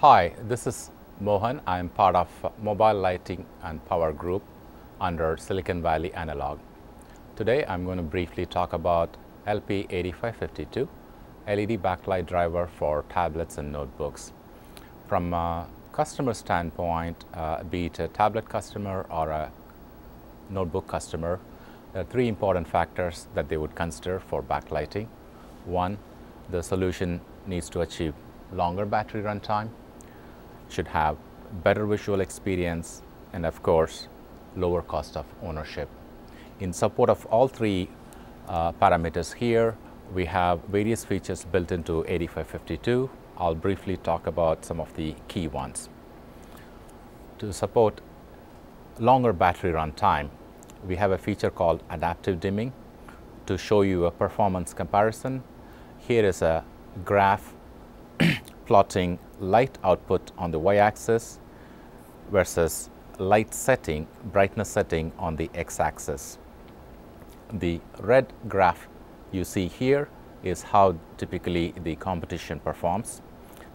Hi, this is Mohan. I am part of Mobile Lighting and Power Group under Silicon Valley Analog. Today I'm going to briefly talk about LP8552 LED backlight driver for tablets and notebooks. From a customer standpoint, be it a tablet customer or a notebook customer, there are three important factors that they would consider for backlighting. One, the solution needs to achieve longer battery runtime, should have better visual experience, and of course, lower cost of ownership. In support of all three parameters here, we have various features built into 8552. I'll briefly talk about some of the key ones. To support longer battery runtime, we have a feature called adaptive dimming to show you a performance comparison. Here is a graph plotting light output on the y-axis versus light setting, brightness setting on the x-axis. The red graph you see here is how typically the competition performs.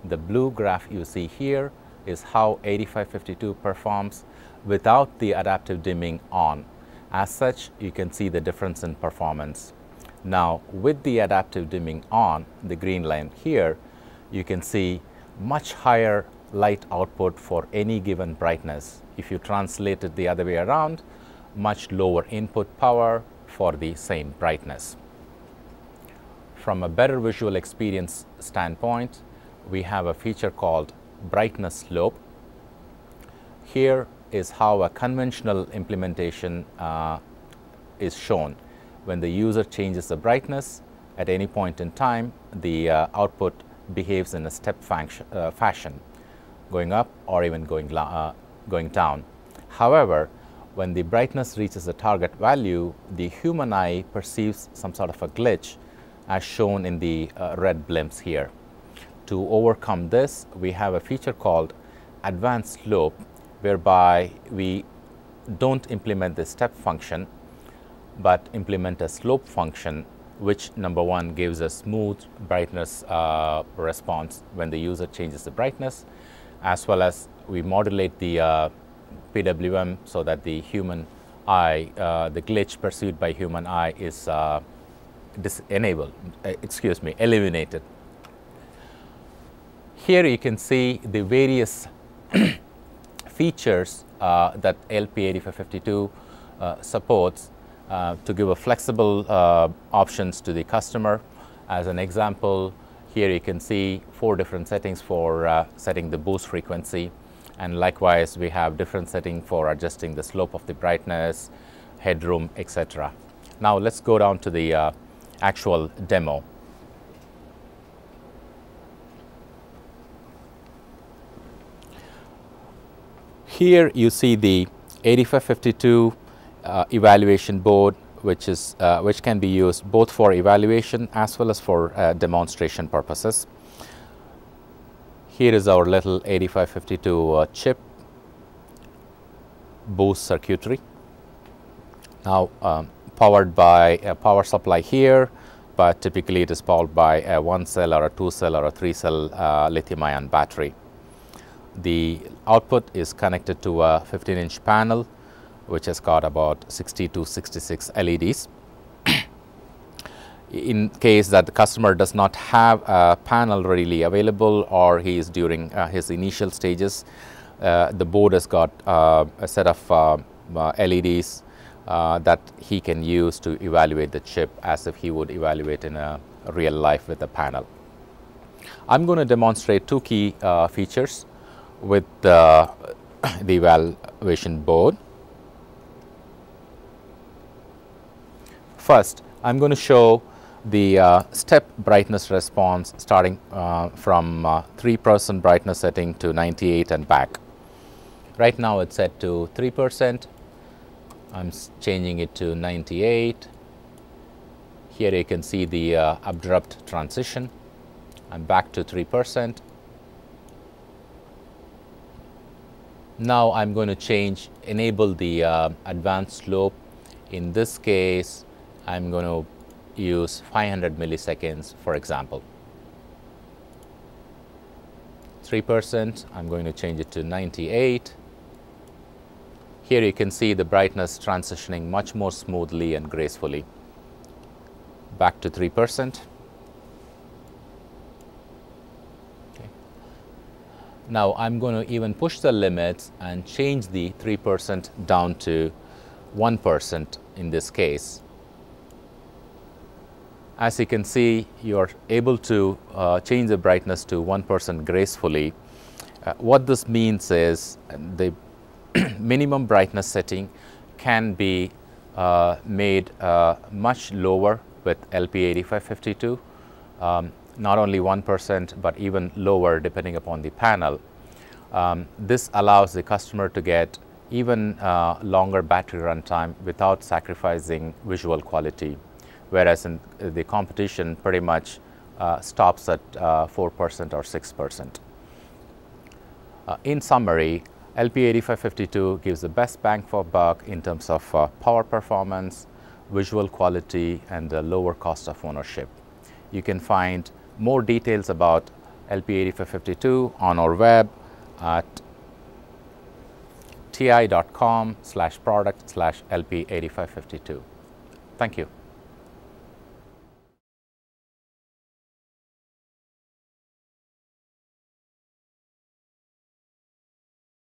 The blue graph you see here is how 8552 performs without the adaptive dimming on. As such, you can see the difference in performance. Now, with the adaptive dimming on, the green line here, you can see much higher light output for any given brightness. If you translate it the other way around, much lower input power for the same brightness. From a better visual experience standpoint, we have a feature called brightness slope. Here is how a conventional implementation is shown. When the user changes the brightness at any point in time, the output behaves in a step fashion, going up or even going down. However, when the brightness reaches the target value, the human eye perceives some sort of a glitch as shown in the red blimps here. To overcome this, we have a feature called advanced slope, whereby we don't implement the step function, but implement a slope function, which number one gives a smooth brightness response when the user changes the brightness, as well as we modulate the PWM so that the human eye, the glitch perceived by human eye is eliminated. Here you can see the various features that LP8552 supports to give a flexible options to the customer. As an example, here you can see four different settings for setting the boost frequency, and likewise we have different settings for adjusting the slope of the brightness, headroom, etc. Now let's go down to the actual demo. Here you see the 8552 evaluation board, which can be used both for evaluation as well as for demonstration purposes. Here is our little 8552 chip boost circuitry. Now powered by a power supply here, but typically it is powered by a 1-cell or a 2-cell or a 3-cell lithium-ion battery. The output is connected to a 15-inch panel, which has got about 60 to 66 LEDs. In case that the customer does not have a panel readily available, or he is during his initial stages, the board has got a set of LEDs that he can use to evaluate the chip as if he would evaluate in a real life with a panel. I'm going to demonstrate two key features with the evaluation board. First, I'm going to show the step brightness response starting from 3% brightness setting to 98 and back. Right now it's set to 3%. I'm changing it to 98. Here you can see the abrupt transition. I'm back to 3%. Now I'm going to enable the advanced slope. In this case, I'm going to use 500 milliseconds, for example. 3%. I'm going to change it to 98. Here you can see the brightness transitioning much more smoothly and gracefully. Back to 3%. Okay. Now I'm going to even push the limits and change the 3% down to 1% in this case. As you can see, you're able to change the brightness to 1% gracefully. What this means is the minimum brightness setting can be made much lower with LP8552, not only 1% but even lower depending upon the panel. This allows the customer to get even longer battery runtime without sacrificing visual quality, whereas in the competition pretty much stops at 4% or 6%. In summary, LP8552 gives the best bang for buck in terms of power performance, visual quality, and the lower cost of ownership. You can find more details about LP8552 on our web at ti.com/product/LP8552. Thank you.